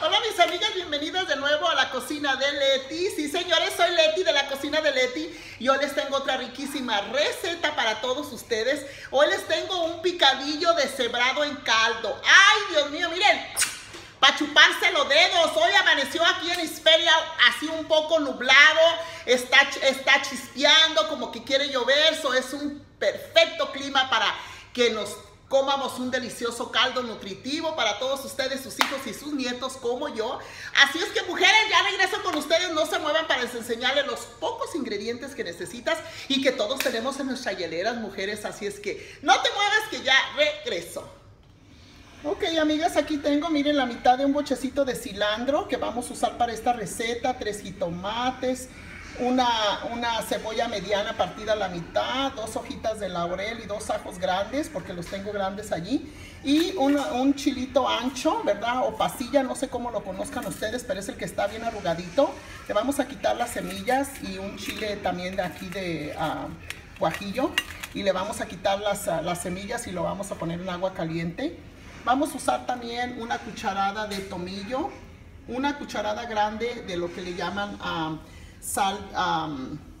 Hola mis amigas, bienvenidas de nuevo a la cocina de Leti. Sí señores, soy Leti de la cocina de Leti y hoy les tengo otra riquísima receta para todos ustedes. Hoy les tengo un picadillo deshebrado en caldo. ¡Ay, Dios mío! Miren, para chuparse los dedos. Hoy amaneció aquí en Hisperia así un poco nublado, está chispeando como que quiere llover. So es un perfecto clima para que nos comamos un delicioso caldo nutritivo para todos ustedes, sus hijos y sus nietos como yo. Así es que mujeres, ya regreso con ustedes, no se muevan para enseñarles los pocos ingredientes que necesitas y que todos tenemos en nuestras hieleras, mujeres. Así es que no te muevas que ya regreso. Ok, amigas, aquí tengo, miren, la mitad de un bochecito de cilantro que vamos a usar para esta receta, 3 jitomates, una cebolla mediana partida a la mitad, 2 hojitas de laurel y 2 ajos grandes, porque los tengo grandes allí, y un chilito ancho, ¿verdad? O pasilla, no sé cómo lo conozcan ustedes, pero es el que está bien arrugadito. Le vamos a quitar las semillas y un chile también de aquí de guajillo, y le vamos a quitar las semillas y lo vamos a poner en agua caliente. Vamos a usar también una cucharada de tomillo, una cucharada grande de lo que le llaman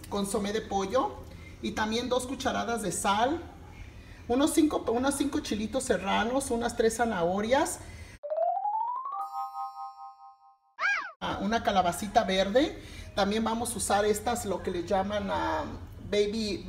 consomé de pollo, y también 2 cucharadas de sal, unos 5 chilitos serranos, unas 3 zanahorias, una calabacita verde. También vamos a usar estas, lo que le llaman baby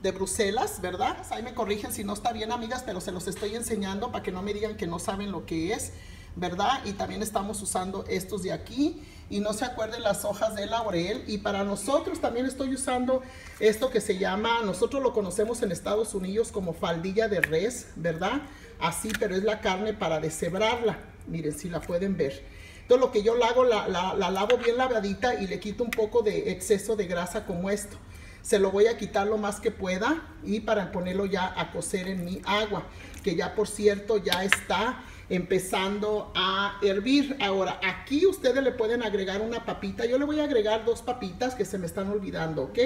de Bruselas, ¿verdad? Ahí me corrigen si no está bien, amigas, pero se los estoy enseñando para que no me digan que no saben lo que es, ¿verdad? Y también estamos usando estos de aquí, y no se acuerden las hojas de laurel. Y para nosotros también estoy usando esto que se llama, nosotros lo conocemos en Estados Unidos como faldilla de res, ¿verdad? Así, pero es la carne para deshebrarla. Miren, si la pueden ver. Entonces lo que yo la hago, la lavo bien lavadita y le quito un poco de exceso de grasa como esto. Se lo voy a quitar lo más que pueda y para ponerlo ya a cocer en mi agua, que ya por cierto ya está empezando a hervir. Ahora aquí ustedes le pueden agregar una papita. Yo le voy a agregar 2 papitas que se me están olvidando, ¿ok?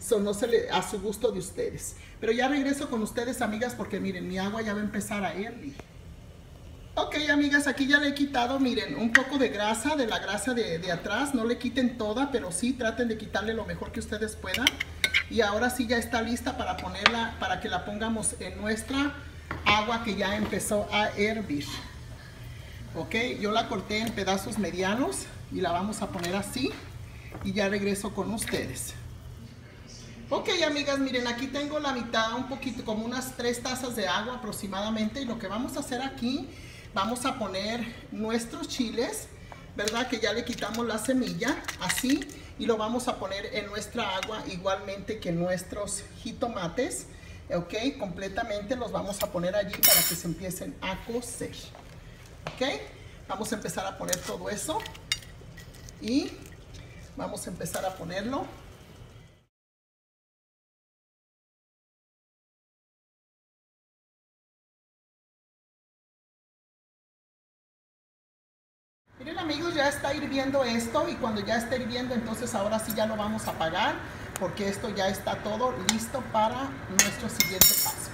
So, no se le, a su gusto de ustedes. Pero ya regreso con ustedes, amigas, porque miren, mi agua ya va a empezar a hervir. Ok, amigas, aquí ya le he quitado, miren, un poco de grasa, de la grasa de atrás. No le quiten toda, pero sí traten de quitarle lo mejor que ustedes puedan. Y ahora sí ya está lista para ponerla, para que la pongamos en nuestra agua que ya empezó a hervir. Ok, yo la corté en pedazos medianos y la vamos a poner así. Y ya regreso con ustedes. Ok, amigas, miren, aquí tengo la mitad, un poquito, como unas 3 tazas de agua aproximadamente. Y lo que vamos a hacer aquí, vamos a poner nuestros chiles, ¿verdad? Que ya le quitamos la semilla, así. Y lo vamos a poner en nuestra agua, igualmente que nuestros jitomates, ¿ok? Completamente los vamos a poner allí para que se empiecen a cocer, ¿ok? Vamos a empezar a poner todo eso. Y vamos a empezar a ponerlo. Miren, amigos, ya está hirviendo esto, y cuando ya esté hirviendo, entonces ahora sí ya lo vamos a apagar, porque esto ya está todo listo para nuestro siguiente paso.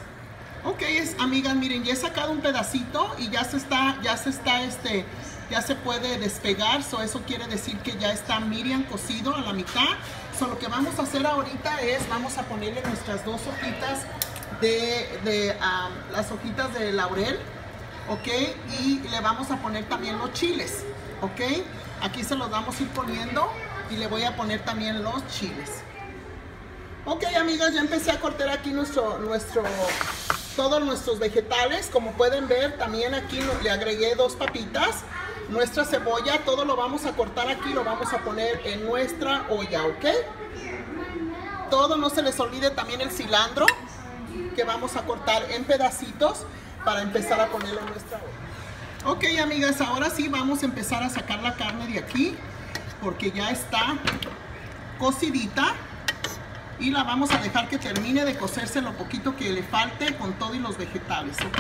Ok, amigas, miren, ya he sacado un pedacito y ya se puede despegar. So, eso quiere decir que ya está Miriam cocido a la mitad. So, lo que vamos a hacer ahorita es, vamos a ponerle nuestras 2 hojitas las hojitas de laurel, ok, y le vamos a poner también los chiles, ok. Aquí se los vamos a ir poniendo y le voy a poner también los chiles. Ok, amigas, ya empecé a cortar aquí todos nuestros vegetales. Como pueden ver, también aquí le agregué 2 papitas, nuestra cebolla, todo lo vamos a cortar aquí, lo vamos a poner en nuestra olla, ok. Todo, no se les olvide también el cilantro, que vamos a cortar en pedacitos para empezar a ponerlo en nuestra olla. Ok, amigas, ahora sí vamos a empezar a sacar la carne de aquí, porque ya está cocidita, y la vamos a dejar que termine de cocerse lo poquito que le falte con todo y los vegetales, ¿ok?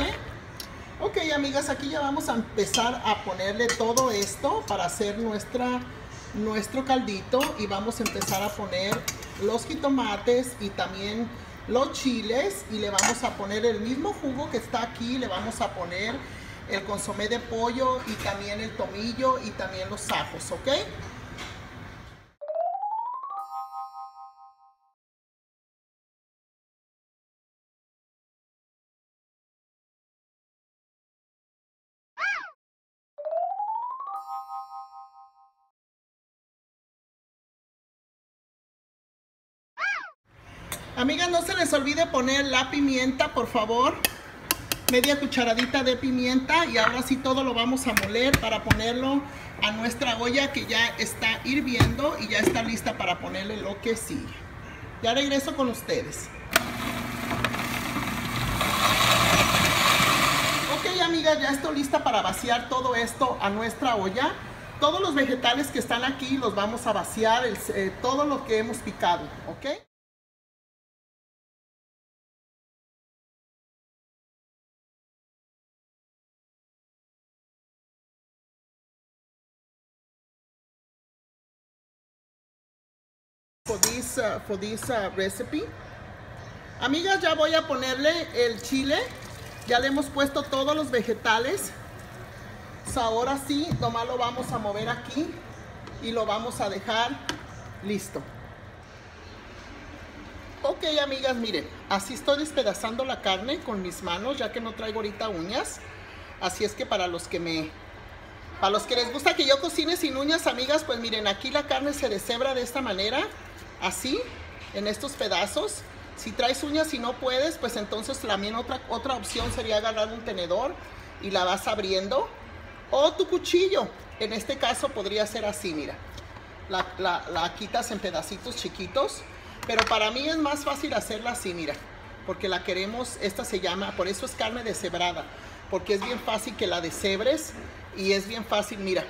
Ok, amigas, aquí ya vamos a empezar a ponerle todo esto para hacer nuestro caldito, y vamos a empezar a poner los jitomates y también los chiles y le vamos a poner el mismo jugo que está aquí, le vamos a poner el consomé de pollo y también el tomillo y también los ajos, ¿ok? Amigas, no se les olvide poner la pimienta, por favor. Media cucharadita de pimienta. Y ahora sí todo lo vamos a moler para ponerlo a nuestra olla que ya está hirviendo y ya está lista para ponerle lo que sigue. Ya regreso con ustedes. Ok, amigas, ya estoy lista para vaciar todo esto a nuestra olla. Todos los vegetales que están aquí los vamos a vaciar, todo lo que hemos picado, ¿ok? For this recipe. Amigas, ya voy a ponerle el chile. Ya le hemos puesto todos los vegetales. So, ahora sí, nomás lo vamos a mover aquí y lo vamos a dejar listo. Ok, amigas, miren, así estoy despedazando la carne con mis manos, ya que no traigo ahorita uñas. Así es que para los que les gusta que yo cocine sin uñas, amigas, pues miren, aquí la carne se deshebra de esta manera. Así, en estos pedazos. Si traes uñas y no puedes, pues entonces también otra opción sería agarrar un tenedor y la vas abriendo, o tu cuchillo. En este caso podría ser así, mira, la quitas en pedacitos chiquitos, pero para mí es más fácil hacerla así, mira, porque la queremos, esta se llama, por eso es carne deshebrada, porque es bien fácil que la deshebres y es bien fácil, mira,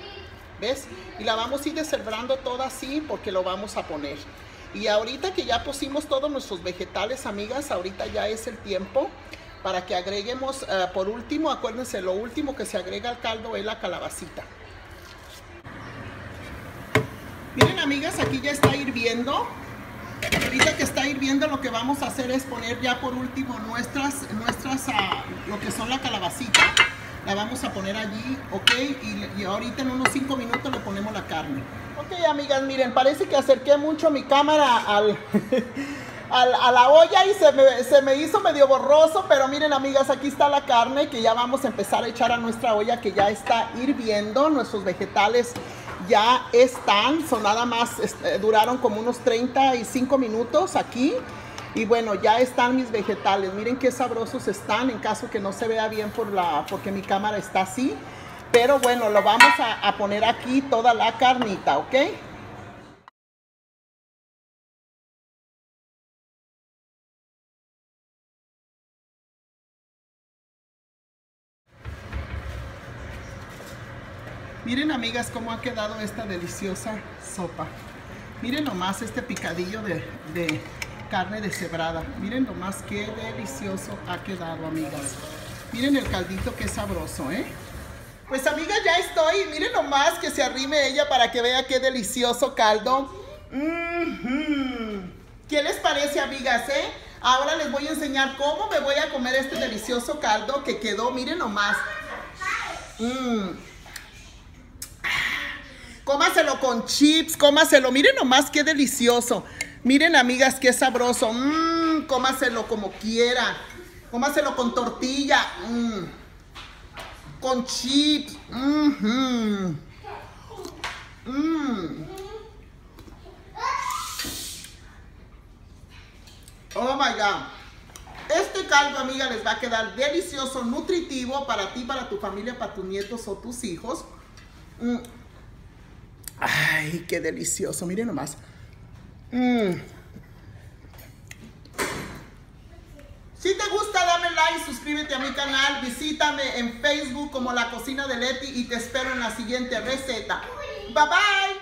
¿ves? Y la vamos a ir deshebrando toda así porque lo vamos a poner. Y ahorita que ya pusimos todos nuestros vegetales, amigas, ahorita ya es el tiempo para que agreguemos, por último, acuérdense, lo último que se agrega al caldo es la calabacita. Miren, amigas, aquí ya está hirviendo. Ahorita que está hirviendo, lo que vamos a hacer es poner ya por último lo que son la calabacita. La vamos a poner allí, ok, y ahorita en unos 5 minutos le ponemos la carne. Ok, amigas, miren, parece que acerqué mucho mi cámara a la olla y se me hizo medio borroso, pero miren, amigas, aquí está la carne que ya vamos a empezar a echar a nuestra olla que ya está hirviendo. Nuestros vegetales ya están, son nada más, duraron como unos 35 minutos aquí. Y bueno, ya están mis vegetales. Miren qué sabrosos están, en caso que no se vea bien porque mi cámara está así. Pero bueno, lo vamos a poner aquí toda la carnita, ¿ok? Miren, amigas, cómo ha quedado esta deliciosa sopa. Miren nomás este picadillo de carne deshebrada. Miren nomás qué delicioso ha quedado, amigas. Miren el caldito, qué sabroso, ¿eh? Pues, amigas, ya estoy. Miren nomás que se arrime ella para que vea qué delicioso caldo. ¿Qué les parece, amigas, eh? Ahora les voy a enseñar cómo me voy a comer este delicioso caldo que quedó. Miren nomás. Cómaselo con chips, cómaselo. Miren nomás qué delicioso. Miren, amigas, qué sabroso. Cómaselo como quiera. Cómaselo con tortilla. Con chips. Oh my God. Este caldo, amiga, les va a quedar delicioso, nutritivo para ti, para tu familia, para tus nietos o tus hijos. Ay, qué delicioso. Miren nomás. Si te gusta, dame like, suscríbete a mi canal, visítame en Facebook como La Cocina de Leti y te espero en la siguiente receta. Bye bye.